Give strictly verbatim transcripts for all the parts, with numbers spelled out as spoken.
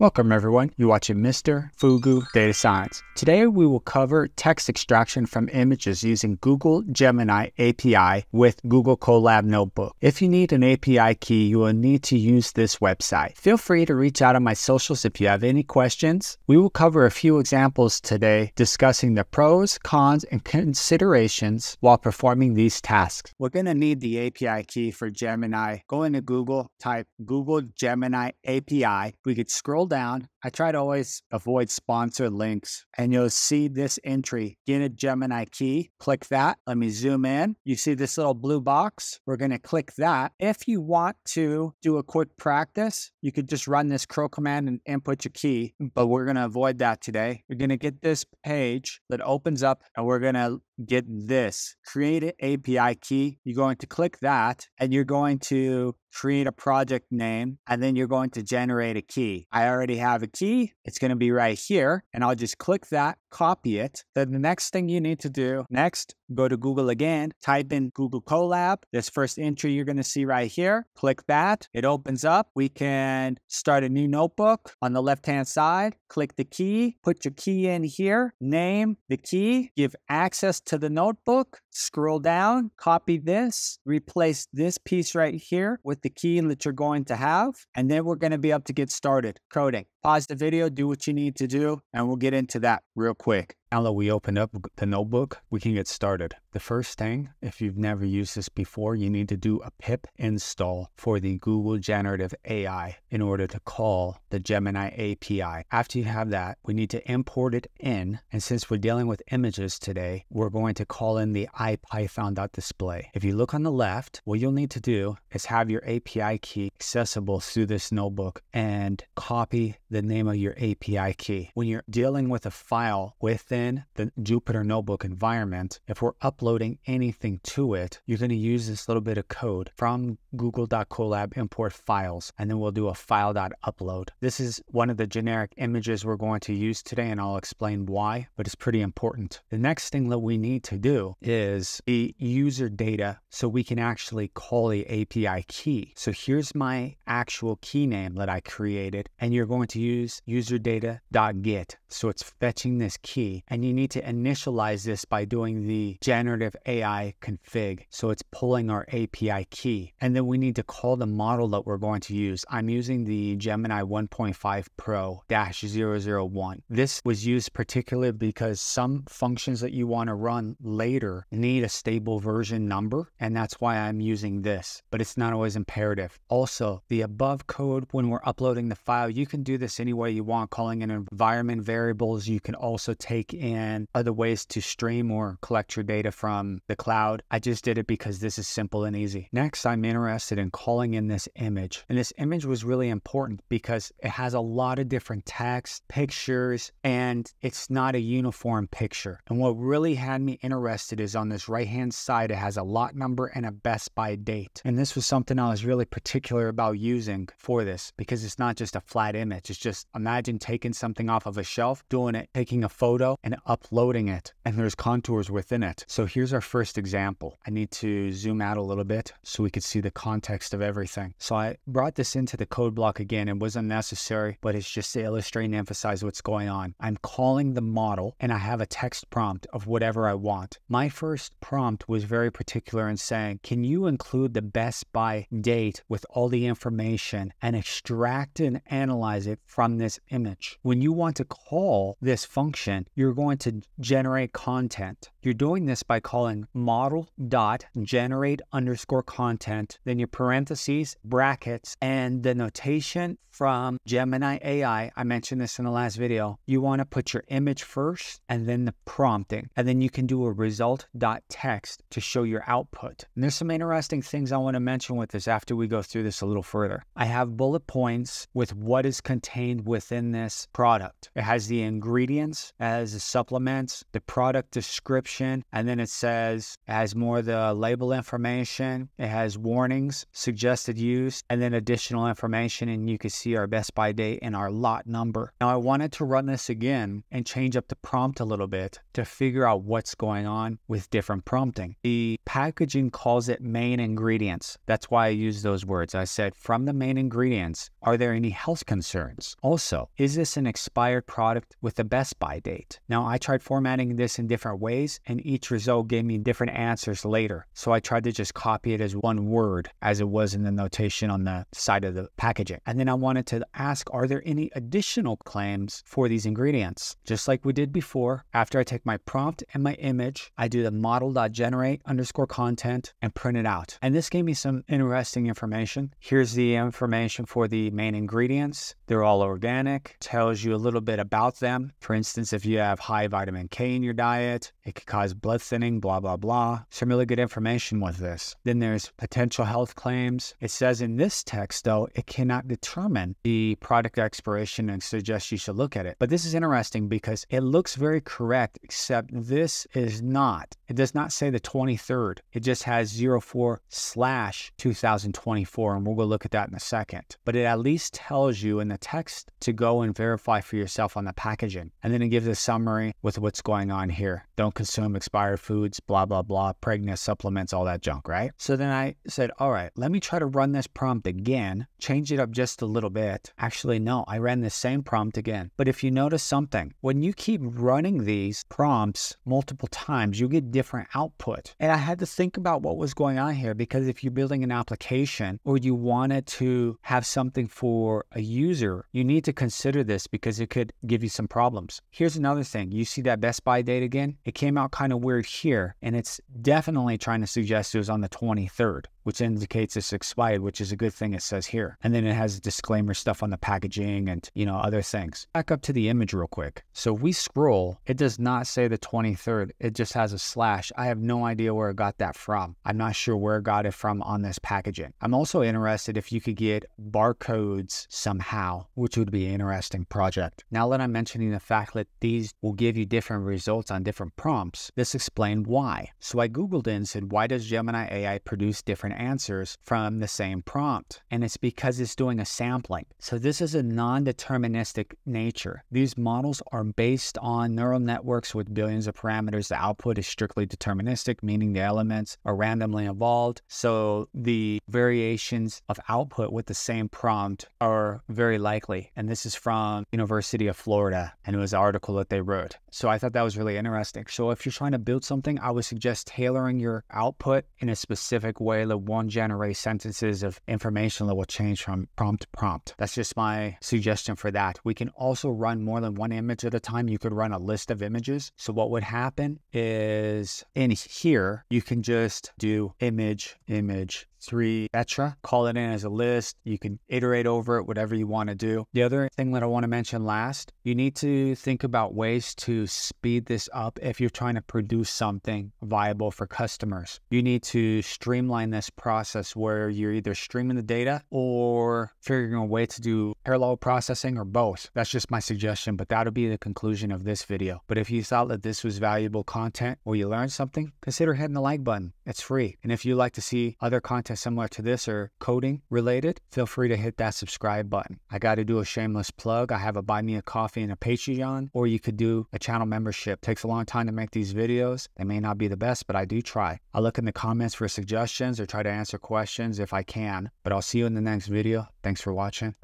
Welcome everyone, you're watching Mister Fugu Data Science. Today we will cover text extraction from images using Google Gemini A P I with Google Colab Notebook. If you need an A P I key, you will need to use this website. Feel free to reach out on my socials if you have any questions. We will cover a few examples today discussing the pros, cons, and considerations while performing these tasks. We're going to need the A P I key for Gemini. Go into Google, type Google Gemini A P I. We could scroll down. I try to always avoid sponsor links, and you'll see this entry, get a Gemini key. Click that. Let me zoom in. You see this little blue box? We're going to click that. If you want to do a quick practice, you could just run this curl command and input your key, but we're going to avoid that today. We're going to get this page that opens up, and we're going to get this, create an A P I key. You're going to click that, and you're going to create a project name, and then you're going to generate a key. I already have a key. It's going to be right here, and I'll just click that, copy it. Then the next thing you need to do, next, go to Google again, type in Google Colab. This first entry you're going to see right here. Click that. It opens up. We can start a new notebook on the left-hand side. Click the key. Put your key in here. Name the key. Give access to the notebook. Scroll down. Copy this. Replace this piece right here with the key that you're going to have. And then we're going to be able to get started coding. Pause the video. Do what you need to do. And we'll get into that real quick. Now that we open up the notebook, we can get started. The first thing, if you've never used this before, you need to do a pip install for the Google Generative A I in order to call the Gemini A P I. After you have that, we need to import it in. And since we're dealing with images today, we're going to call in the I Python dot display. If you look on the left, what you'll need to do is have your A P I key accessible through this notebook and copy the name of your A P I key. When you're dealing with a file within the Jupyter notebook environment, if we're uploading anything to it, you're going to use this little bit of code from google dot colab import files, and then we'll do a file.upload. This is one of the generic images we're going to use today, and I'll explain why, but it's pretty important. The next thing that we need to do is the user data so we can actually call the A P I key. So here's my actual key name that I created, and you're going to use user data.get. So it's fetching this key, and you need to initialize this by doing the generative A I config. So it's pulling our A P I key, and then we need to call the model that we're going to use. I'm using the Gemini one point five Pro zero zero one. This was used particularly because some functions that you want to run later need a stable version number, and that's why I'm using this, but it's not always imperative. Also, the above code, when we're uploading the file, you can do this any way you want, calling an environment variables. You can also take in other ways to stream or collect your data from the cloud. I just did it because this is simple and easy. Next, I'm interested in calling in this image. And this image was really important because it has a lot of different text, pictures, and it's not a uniform picture. And what really had me interested is on this right-hand side, it has a lot number and a best by date. And this was something I was really particular about using for this because it's not just a flat image. It's just, imagine taking something off of a shelf, doing it, taking a photo and uploading it, and there's contours within it. So here's our first example. I need to zoom out a little bit so we could see the context of everything. So I brought this into the code block again. It wasn't necessary, but it's just to illustrate and emphasize what's going on. I'm calling the model, and I have a text prompt of whatever I want. My first prompt was very particular in saying, can you include the best by date with all the information and extract and analyze it from this image? When you want to call this function, you're going to generate content. You're doing this by calling model.generate underscore content, then your parentheses, brackets, and the notation from Gemini A I. I mentioned this in the last video. You want to put your image first and then the prompting, and then you can do a result.text to show your output. And there's some interesting things I want to mention with this after we go through this a little further. I have bullet points with what is contained within this product. It has the ingredients as the supplements, the product description, and then it says it has more of the label information. It has warnings, suggested use, and then additional information. And you can see our best by date and our lot number. Now I wanted to run this again and change up the prompt a little bit to figure out what's going on with different prompting. The packaging calls it main ingredients. That's why I use those words. I said from the main ingredients, are there any health concerns? records. Also, is this an expired product with a best by date? Now, I tried formatting this in different ways, and each result gave me different answers later. So I tried to just copy it as one word as it was in the notation on the side of the packaging. And then I wanted to ask, are there any additional claims for these ingredients? Just like we did before, after I take my prompt and my image, I do the model.generate underscore content and print it out. And this gave me some interesting information. Here's the information for the main ingredients. They're all organic, tells you a little bit about them. For instance, if you have high vitamin K in your diet, it could cause blood thinning, blah, blah, blah. Some really good information with this. Then there's potential health claims. It says in this text, though, it cannot determine the product expiration and suggests you should look at it. But this is interesting because it looks very correct, except this is not. It does not say the twenty-third. It just has zero four slash two thousand twenty-four, and we'll go look at that in a second. But it at least tells you in the text to go and verify for yourself on the packaging. And then it gives a summary with what's going on here. Don't consume expired foods, blah, blah, blah, pregnant supplements, all that junk, right? So then I said, all right, let me try to run this prompt again, change it up just a little bit. Actually, no, I ran the same prompt again. But if you notice something, when you keep running these prompts multiple times, you get different output. And I had to think about what was going on here, because if you're building an application or you wanted to have something for a user, you need to consider this because it could give you some problems. Here's another thing. You see that best by date again? It came out kind of weird here, and it's definitely trying to suggest it was on the twenty-third, which indicates it's expired, which is a good thing it says here. And then it has disclaimer stuff on the packaging and, you know, other things. Back up to the image real quick. So we scroll. It does not say the twenty-third. It just has a slash. I have no idea where it got that from. I'm not sure where it got it from on this packaging. I'm also interested if you could get barcodes somehow, which would be an interesting project. Now that I'm mentioning the fact that these will give you different results on different prompts, this explained why. So I Googled it and said, why does Gemini A I produce different answers from the same prompt? And it's because it's doing a sampling. So this is a non-deterministic nature. These models are based on neural networks with billions of parameters. The output is strictly deterministic, meaning the elements are randomly involved. So the variations of output with the same prompt are very likely. And this is from University of Florida, and it was an article that they wrote. So I thought that was really interesting. So if you're trying to build something, I would suggest tailoring your output in a specific way that one generate sentences of information that will change from prompt to prompt. That's just my suggestion for that. We can also run more than one image at a time. You could run a list of images. So what would happen is in here, you can just do image, image, three, et cetera. Call it in as a list. You can iterate over it, whatever you want to do. The other thing that I want to mention last, you need to think about ways to speed this up if you're trying to produce something viable for customers. You need to streamline this process where you're either streaming the data or figuring a way to do parallel processing or both. That's just my suggestion, but that'll be the conclusion of this video. But if you thought that this was valuable content or you learned something, consider hitting the like button. It's free. And if you'd like to see other content similar to this or coding related, feel free to hit that subscribe button. I got to do a shameless plug. I have a Buy Me a Coffee and a Patreon, or you could do a channel membership. Takes a long time to make these videos. They may not be the best, but I do try. I look in the comments for suggestions or try to answer questions if I can, but I'll see you in the next video. Thanks for watching.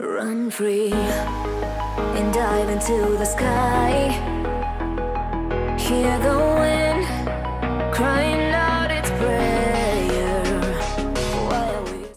Run free and dive into the sky. Hear the wind crying.